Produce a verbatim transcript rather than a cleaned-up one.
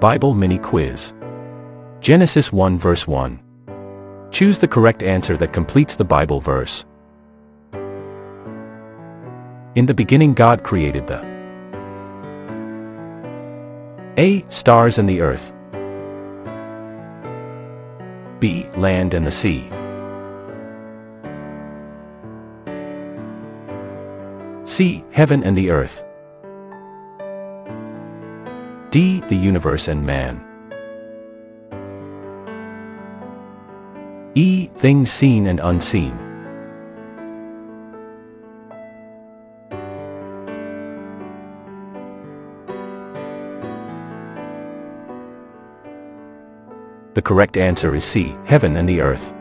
Bible Mini Quiz. Genesis one verse one. Choose the correct answer that completes the Bible verse. In the beginning God created the A. Stars and the earth. B. Land and the sea. C. Heaven and the earth. D. The universe and man. E. Things seen and unseen. The correct answer is C. Heaven and the earth.